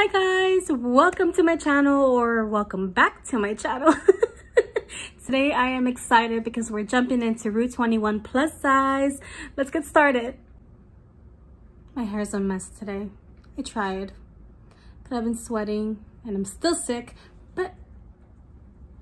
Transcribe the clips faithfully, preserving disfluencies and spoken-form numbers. Hi guys, welcome to my channel, or welcome back to my channel. Today I am excited because we're jumping into Rue twenty-one plus size. Let's get started. My hair's a mess today. I tried, but I've been sweating and I'm still sick, but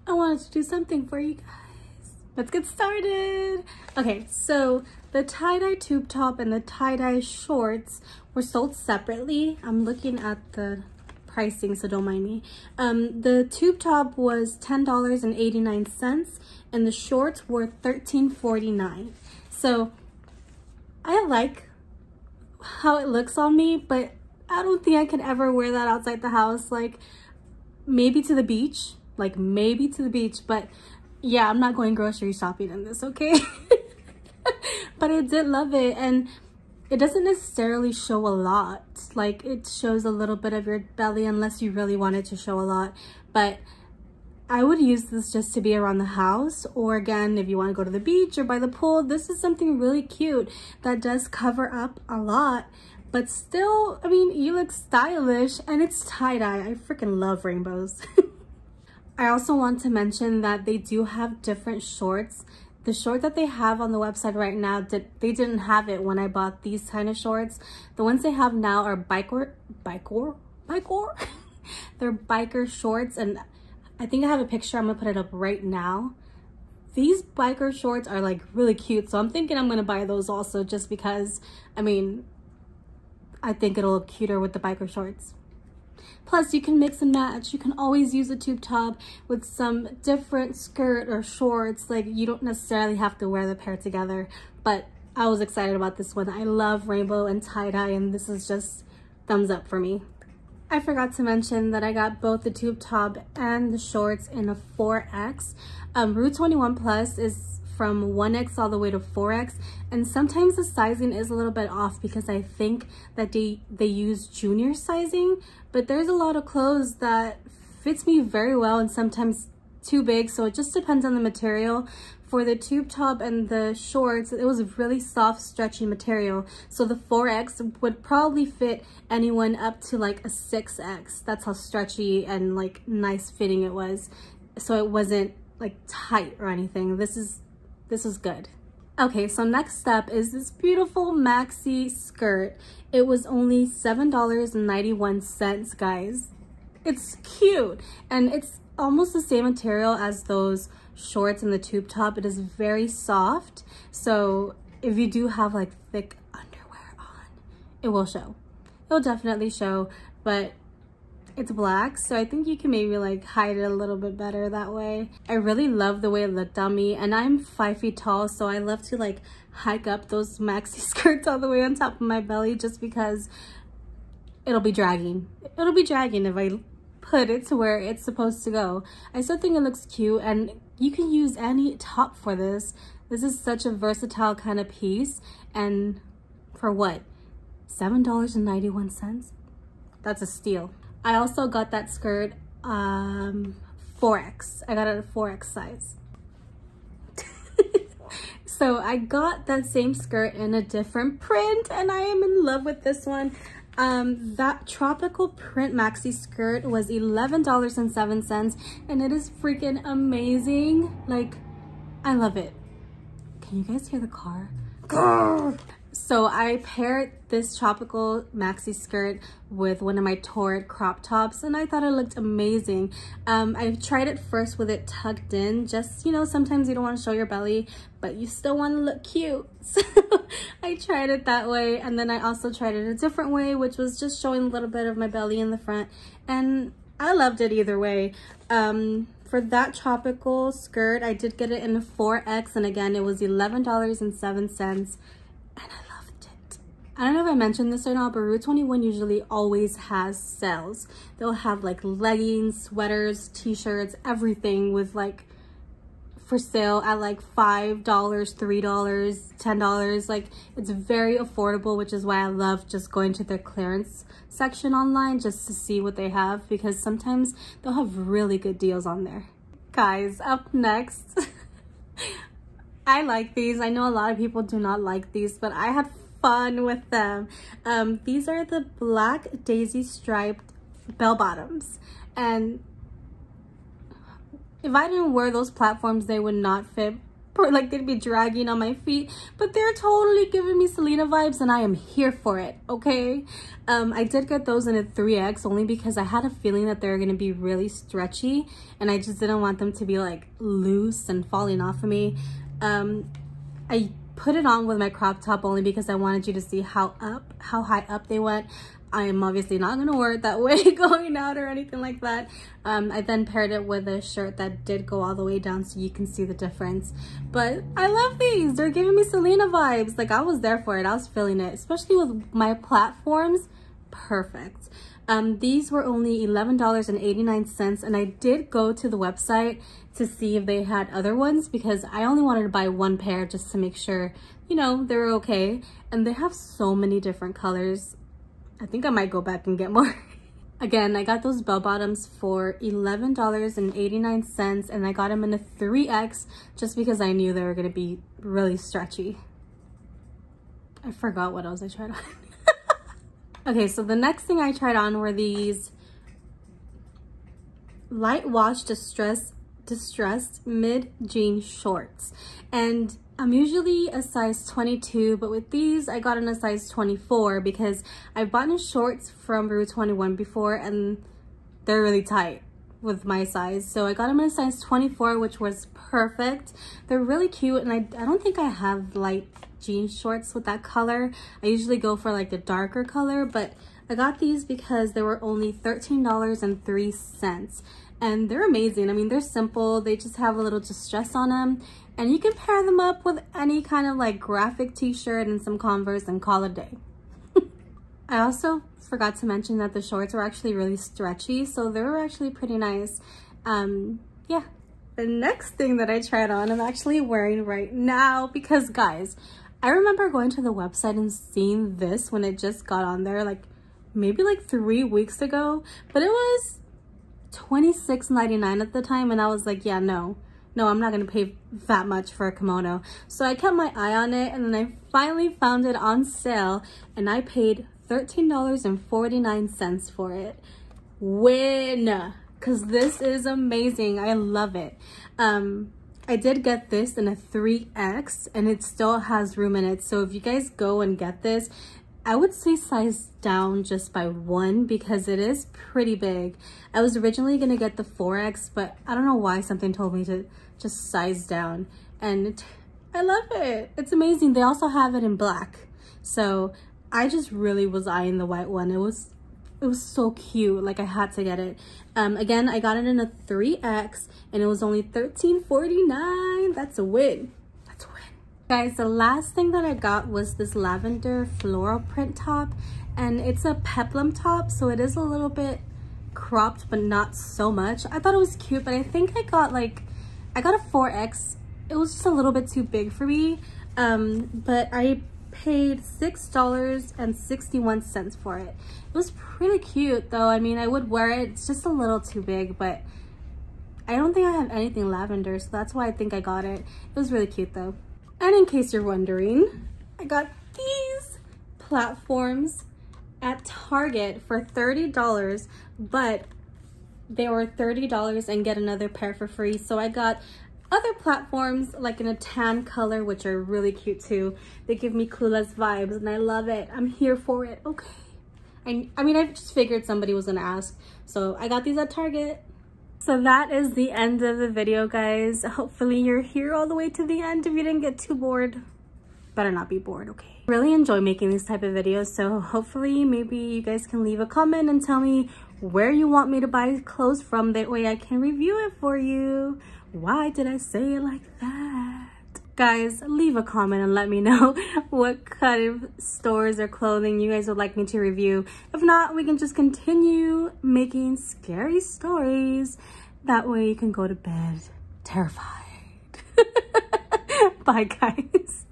I wanted to do something for you guys. Let's get started. Okay, so the tie-dye tube top and the tie-dye shorts were sold separately. I'm looking at the pricing, so don't mind me. Um, the tube top was ten dollars and eighty-nine cents and the shorts were thirteen forty-nine. So I like how it looks on me, but I don't think I could ever wear that outside the house. Like maybe to the beach, like maybe to the beach, but yeah, I'm not going grocery shopping in this, okay? But I did love it, and it doesn't necessarily show a lot. Like it shows a little bit of your belly unless you really want it to show a lot, but I would use this just to be around the house, or again if you want to go to the beach or by the pool. This is something really cute that does cover up a lot, but still, I mean, you look stylish, and it's tie-dye. I freaking love rainbows. I also want to mention that they do have different shorts. The short that they have on the website right now, did, they didn't have it when I bought these kind of shorts. The ones they have now are biker, biker, biker? They're biker shorts, and I think I have a picture. I'm gonna put it up right now. These biker shorts are like really cute, so I'm thinking I'm gonna buy those also just because, I mean, I think it'll look cuter with the biker shorts. Plus, you can mix and match. You can always use a tube top with some different skirt or shorts. Like, you don't necessarily have to wear the pair together. But I was excited about this one. I love rainbow and tie-dye, and this is just thumbs up for me. I forgot to mention that I got both the tube top and the shorts in a four X. Um, Rue twenty-one Plus is from one X all the way to four X, and sometimes the sizing is a little bit off because I think that they they use junior sizing, but there's a lot of clothes that fits me very well and sometimes too big, so it just depends on the material. For the tube top and the shorts, it was a really soft, stretchy material, so the four X would probably fit anyone up to like a six X. That's how stretchy and like nice fitting it was, so it wasn't like tight or anything. This is This is good. Okay, so next up is this beautiful maxi skirt. It was only seven dollars and ninety-one cents, guys. It's cute, and it's almost the same material as those shorts and the tube top. It is very soft, so if you do have like thick underwear on, it will show. It'll definitely show, but it's black, so I think you can maybe like hide it a little bit better that way. I really love the way it looked on me, and I'm five feet tall, so I love to like hike up those maxi skirts all the way on top of my belly just because it'll be dragging. It'll be dragging if I put it to where it's supposed to go. I still think it looks cute, and you can use any top for this. This is such a versatile kind of piece, and for what? seven dollars and ninety-one cents? That's a steal. I also got that skirt um, four X. I got it at four X size. So I got that same skirt in a different print, and I am in love with this one. Um, that tropical print maxi skirt was eleven dollars and seven cents, and it is freaking amazing. Like, I love it. Can you guys hear the car? Grrr! So I paired this tropical maxi skirt with one of my Torrid crop tops, and I thought it looked amazing. Um, I tried it first with it tucked in, just, you know, sometimes you don't want to show your belly, but you still want to look cute. So I tried it that way, and then I also tried it a different way, which was just showing a little bit of my belly in the front, and I loved it either way. Um, For that tropical skirt, I did get it in a four X, and again, it was eleven dollars and seven cents, and I loved it. I don't know if I mentioned this or not, but Rue twenty-one usually always has sales. They'll have like leggings, sweaters, t-shirts, everything with like for sale at like five dollars, three dollars, ten dollars. Like, it's very affordable, which is why I love just going to their clearance section online just to see what they have, because sometimes they'll have really good deals on there. Guys, up next, I like these. I know a lot of people do not like these, but I had fun with them. Um, these are the black daisy striped bell bottoms, and if I didn't wear those platforms, they would not fit, like they'd be dragging on my feet, but they're totally giving me Selena vibes and I am here for it, okay? Um, I did get those in a three X only because I had a feeling that they're gonna be really stretchy and I just didn't want them to be like loose and falling off of me. Um, I put it on with my crop top only because I wanted you to see how up, how high up they went. I am obviously not gonna wear it that way going out or anything like that. Um, I then paired it with a shirt that did go all the way down so you can see the difference. But I love these, they're giving me Selena vibes. Like I was there for it, I was feeling it, especially with my platforms, perfect. Um, these were only eleven dollars and eighty-nine cents and I did go to the website to see if they had other ones because I only wanted to buy one pair just to make sure, you know, they were okay. And they have so many different colors. I think I might go back and get more. Again, I got those bell bottoms for eleven dollars and eighty-nine cents and I got them in a three X just because I knew they were gonna be really stretchy. I forgot what else I tried on. Okay, so the next thing I tried on were these light wash distress, distressed mid jean shorts. And I'm usually a size twenty-two, but with these, I got in a size twenty-four because I've bought in shorts from Rue twenty-one before and they're really tight with my size. So I got them in a size twenty-four, which was perfect. They're really cute and I, I don't think I have light jean shorts with that color. I usually go for like the darker color, but I got these because they were only thirteen dollars and three cents and they're amazing. I mean, they're simple, they just have a little distress on them and you can pair them up with any kind of like graphic t-shirt and some Converse and call it a day. I also forgot to mention that the shorts were actually really stretchy, so they were actually pretty nice. Um, yeah. The next thing that I tried on, I'm actually wearing right now because guys, I remember going to the website and seeing this when it just got on there, like maybe like three weeks ago, but it was twenty-six ninety-nine at the time. And I was like, yeah, no, no, I'm not going to pay that much for a kimono. So I kept my eye on it and then I finally found it on sale and I paid thirteen dollars and forty-nine cents for it. Win! Because this is amazing. I love it. Um, I did get this in a three X and it still has room in it. So if you guys go and get this, I would say size down just by one because it is pretty big. I was originally going to get the four X, but I don't know why something told me to just size down. And I love it. It's amazing. They also have it in black. So I just really was eyeing the white one. It was It was so cute, like I had to get it. Um, again, I got it in a three X and it was only thirteen forty-nine. That's a win, that's a win. Guys, the last thing that I got was this lavender floral print top and it's a peplum top, so it is a little bit cropped, but not so much. I thought it was cute, but I think I got like, I got a four X. It was just a little bit too big for me, um, but I paid six dollars and sixty-one cents for it. It was pretty cute though. I mean, I would wear it. It's just a little too big, but I don't think I have anything lavender, so that's why I think I got it. It was really cute though. And in case you're wondering, I got these platforms at Target for thirty dollars, but they were thirty dollars and get another pair for free. So I got other platforms like in a tan color, which are really cute too. They give me Clueless vibes and I love it. I'm here for it, okay? I, I mean, I just figured somebody was gonna ask, so I got these at Target. So that is the end of the video, guys. Hopefully you're here all the way to the end if you didn't get too bored. Better not be bored, okay? Really enjoy making these type of videos, so hopefully maybe you guys can leave a comment and tell me where you want me to buy clothes from, that way I can review it for you. Why did I say it like that? Guys, leave a comment and let me know what kind of stores or clothing you guys would like me to review. If not, we can just continue making scary stories. That way you can go to bed terrified. Bye, guys.